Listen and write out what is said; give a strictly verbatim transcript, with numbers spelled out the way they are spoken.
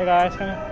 Hey guys, come here.